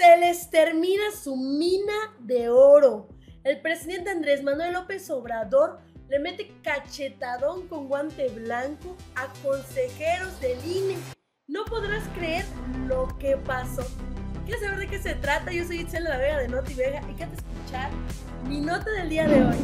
se les termina su mina de oro. El presidente Andrés Manuel López Obrador le mete cachetadón con guante blanco a consejeros del INE. No podrás creer lo que pasó. ¿Quieres saber de qué se trata? Yo soy Itzel de la Vega de Noti Vega y quédate a escuchar mi nota del día de hoy.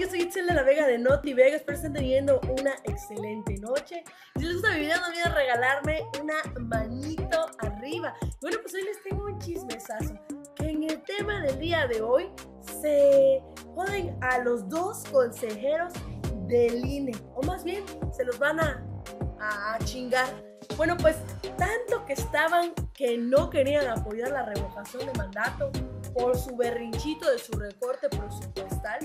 Yo soy Itzel de la Vega de Noti Vega, espero estén teniendo una excelente noche. Si les gusta mi video, no olviden regalarme una manito arriba. Bueno, pues hoy les tengo un chismesazo, que en el tema del día de hoy se joden a los dos consejeros del INE, o más bien, se los van a chingar. Bueno, pues tanto que estaban que no querían apoyar la revocación de mandato por su berrinchito de su recorte presupuestal,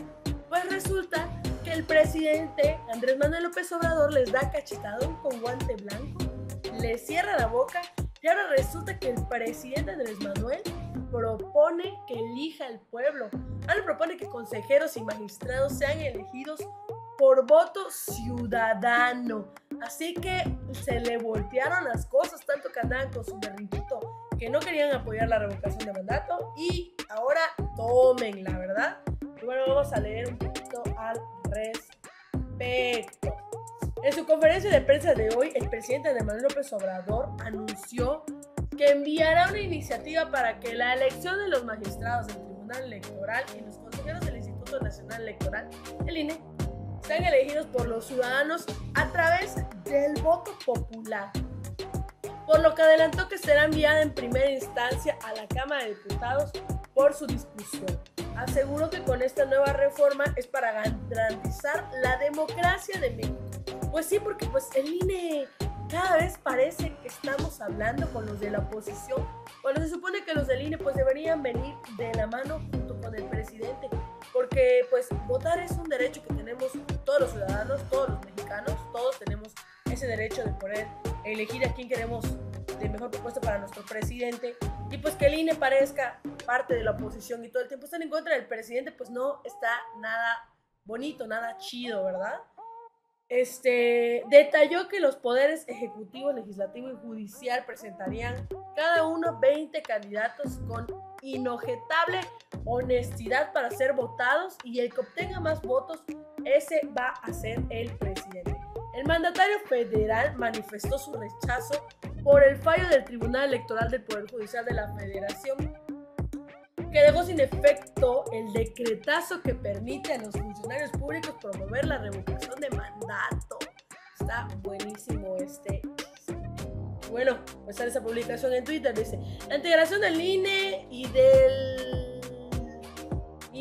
pues resulta que el presidente Andrés Manuel López Obrador les da cachetadón con guante blanco, les cierra la boca y ahora resulta que el presidente Andrés Manuel propone que elija el pueblo. Ahora propone que consejeros y magistrados sean elegidos por voto ciudadano. Así que se le voltearon las cosas, tanto que andaban con su berrinchito que no querían apoyar la revocación de mandato y ahora tomen, la verdad. Bueno, vamos a leer un poquito al respecto. En su conferencia de prensa de hoy, el presidente Andrés Manuel López Obrador anunció que enviará una iniciativa para que la elección de los magistrados del Tribunal Electoral y los consejeros del Instituto Nacional Electoral, el INE, sean elegidos por los ciudadanos a través del voto popular. Por lo que adelantó que será enviada en primera instancia a la Cámara de Diputados por su discusión. Aseguró que con esta nueva reforma es para garantizar la democracia de México. Pues sí, porque pues el INE cada vez parece que estamos hablando con los de la oposición, cuando se supone que los del INE pues deberían venir de la mano junto con el presidente, porque pues votar es un derecho que tenemos todos los ciudadanos, todos los mexicanos, todos tenemos ese derecho de poder elegir a quién queremos de mejor propuesta para nuestro presidente, y pues que el INE parezca parte de la oposición y todo el tiempo están en contra del presidente, pues no está nada bonito, nada chido, ¿verdad? Detalló que los poderes ejecutivo, legislativo y judicial presentarían cada uno 20 candidatos con inobjetable honestidad para ser votados, y el que obtenga más votos, ese va a ser el presidente. El mandatario federal manifestó su rechazo por el fallo del Tribunal Electoral del Poder Judicial de la Federación, que dejó sin efecto el decretazo que permite a los funcionarios públicos promover la revocación de mandato. Está buenísimo este. Bueno, pues sale esa publicación en Twitter, dice: la integración del INE y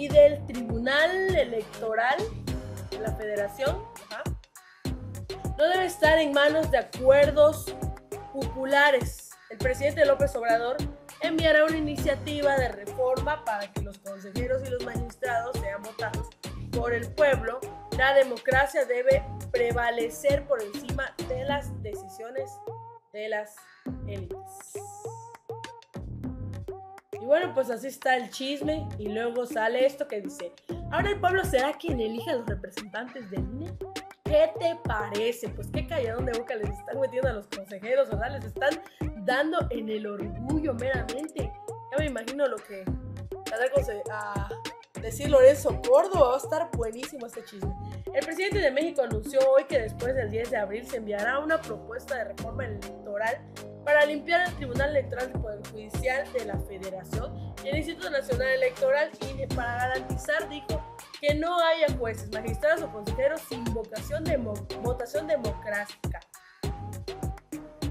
del Tribunal Electoral de la Federación no debe estar en manos de acuerdos populares. El presidente López Obrador enviará una iniciativa de reforma para que los consejeros y los magistrados sean votados por el pueblo. La democracia debe prevalecer por encima de las decisiones de las élites. Y bueno, pues así está el chisme y luego sale esto que dice: ahora el pueblo será quien elija a los representantes del INE. ¿Qué te parece? Pues qué calladón de boca les están metiendo a los consejeros, ¿verdad? Les están dando en el orgullo meramente. Ya me imagino lo que a decir Lorenzo Córdova. Va a estar buenísimo este chisme. El presidente de México anunció hoy que después del 10 de abril se enviará una propuesta de reforma electoral para limpiar el Tribunal Electoral del Poder Judicial de la Federación y el Instituto Nacional Electoral, INE, para garantizar, dijo, que no haya jueces, magistrados o consejeros sin votación democrática.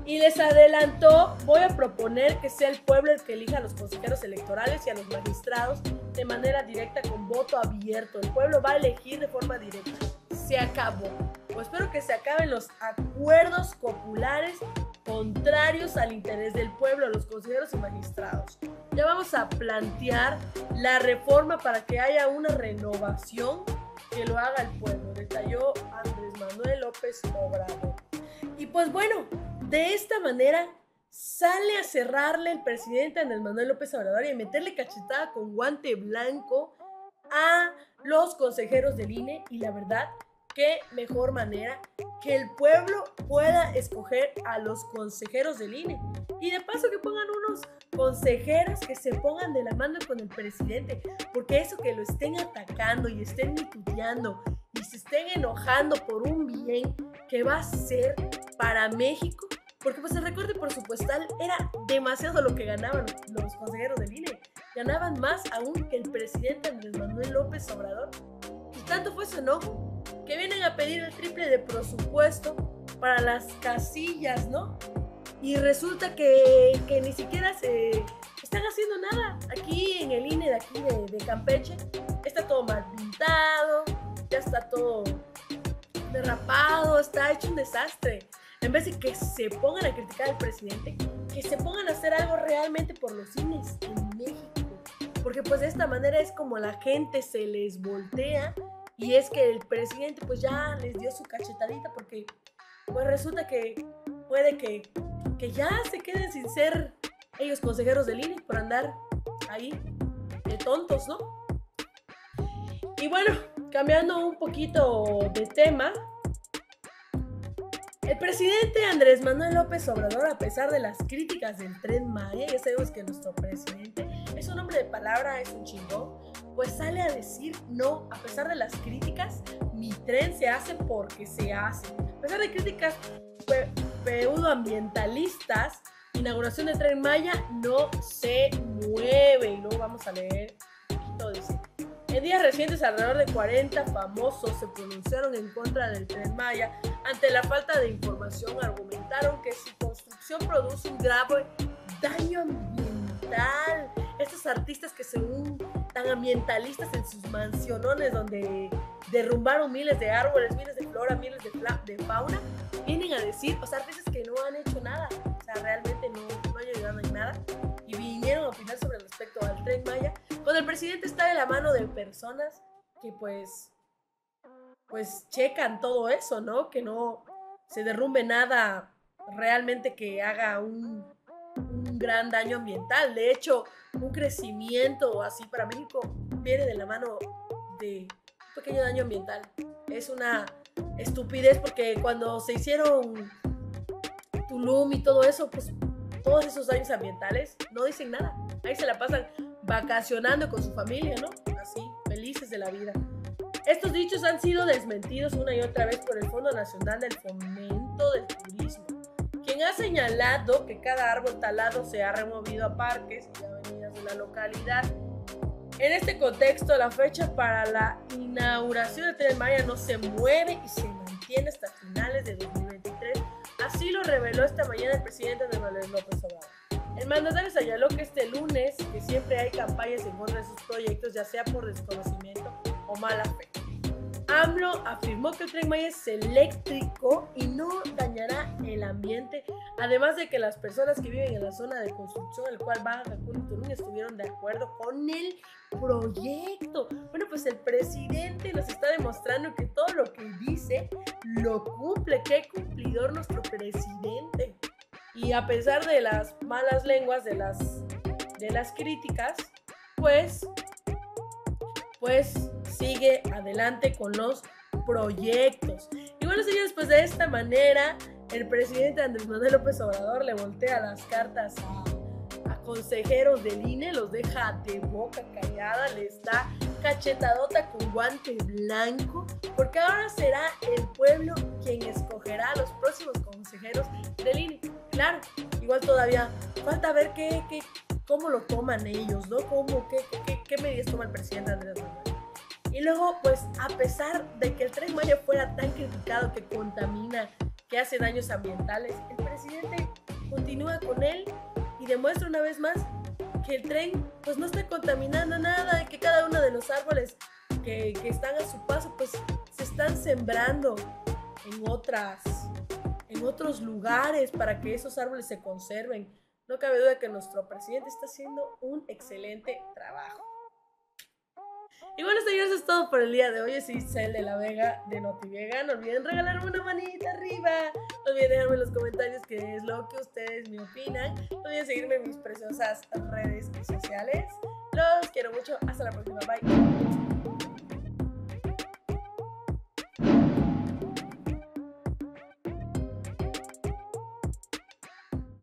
Y les adelantó: voy a proponer que sea el pueblo el que elija a los consejeros electorales y a los magistrados de manera directa con voto abierto. El pueblo va a elegir de forma directa. Se acabó. Pues espero que se acaben los acuerdos populares contrarios al interés del pueblo, los consejeros y magistrados. Ya vamos a plantear la reforma para que haya una renovación que lo haga el pueblo, detalló Andrés Manuel López Obrador. Y pues bueno, de esta manera sale a cerrarle el presidente Andrés Manuel López Obrador y a meterle cachetada con guante blanco a los consejeros del INE, y la verdad, qué mejor manera que el pueblo pueda escoger a los consejeros del INE, y de paso que pongan unos consejeros que se pongan de la mano con el presidente, porque eso que lo estén atacando y estén mituteando y se estén enojando por un bien que va a ser para México, porque pues el recorte presupuestal era demasiado lo que ganaban los consejeros del INE, ganaban más aún que el presidente Andrés Manuel López Obrador, y tanto fue su enojo que vienen a pedir el triple de presupuesto para las casillas, ¿no? Y resulta que ni siquiera se están haciendo nada. Aquí en el INE de aquí de Campeche está todo mal pintado, ya está todo derrapado, está hecho un desastre. En vez de que se pongan a criticar al presidente, que se pongan a hacer algo realmente por los INEs en México, porque pues de esta manera es como la gente se les voltea. Y es que el presidente pues ya les dio su cachetadita, porque pues resulta que puede que ya se queden sin ser ellos consejeros del INE por andar ahí de tontos, ¿no? Y bueno, cambiando un poquito de tema, el presidente Andrés Manuel López Obrador, a pesar de las críticas del Tren Maya, ya sabemos que nuestro presidente es un hombre de palabra, es un chingón, pues sale a decir no, a pesar de las críticas, mi tren se hace porque se hace. A pesar de críticas pseudoambientalistas, inauguración del Tren Maya no se mueve. Y luego vamos a leer un poquito de eso. En días recientes, alrededor de 40 famosos se pronunciaron en contra del Tren Maya. Ante la falta de información, argumentaron que su construcción produce un grave daño ambiental. Estos artistas que según tan ambientalistas en sus mansionones donde derrumbaron miles de árboles, miles de flora, miles de fauna, vienen a decir, o sea, artistas que no han hecho nada, o sea, realmente no han ayudado en nada, y vinieron a opinar sobre el respecto al Tren Maya, cuando el presidente está de la mano de personas que pues checan todo eso, ¿no? Que no se derrumbe nada realmente que haga un gran daño ambiental. De hecho, un crecimiento así para México viene de la mano de un pequeño daño ambiental. Es una estupidez, porque cuando se hicieron Tulum y todo eso, pues todos esos daños ambientales no dicen nada. Ahí se la pasan vacacionando con su familia, ¿no? Así, felices de la vida. Estos dichos han sido desmentidos una y otra vez por el Fondo Nacional del Fomento del Turismo, quien ha señalado que cada árbol talado se ha removido a parques y avenidas de la localidad. En este contexto, la fecha para la inauguración del Tren Maya no se mueve y se mantiene hasta finales de 2023. Así lo reveló esta mañana el presidente Andrés Manuel López Obrador. El mandatario señaló que este lunes, que siempre hay campañas en contra de sus proyectos, ya sea por desconocimiento o mala fe. AMLO afirmó que el Tren Maya es eléctrico y no dañará el ambiente, además de que las personas que viven en la zona de construcción, el cual Baja Cancún y Tulum, estuvieron de acuerdo con el proyecto. Bueno, pues el presidente nos está demostrando que todo lo que dice lo cumple. Qué cumplidor nuestro presidente. Y a pesar de las malas lenguas, de las críticas, pues sigue adelante con los proyectos. Y bueno, señores, pues de esta manera el presidente Andrés Manuel López Obrador le voltea las cartas a consejeros del INE, los deja de boca callada, les da cachetadota con guante blanco, porque ahora será el pueblo quien escogerá a los próximos consejeros del INE. Claro, igual todavía falta ver cómo lo toman ellos, ¿no? ¿Qué medidas toma el presidente Andrés Manuel? Y luego, pues, a pesar de que el Tren Maya fuera tan criticado, que contamina, que hace daños ambientales, el presidente continúa con él y demuestra una vez más que el tren, pues, no está contaminando nada, que cada uno de los árboles que están a su paso, pues, se están sembrando en otras en otros lugares para que esos árboles se conserven. No cabe duda que nuestro presidente está haciendo un excelente trabajo. Y bueno, señores, eso es todo por el día de hoy. Es Itzel de la Vega de Noti Vega. No olviden regalarme una manita arriba. No olviden dejarme en los comentarios qué es lo que ustedes me opinan. No olviden seguirme en mis preciosas redes sociales. Los quiero mucho. Hasta la próxima. Bye.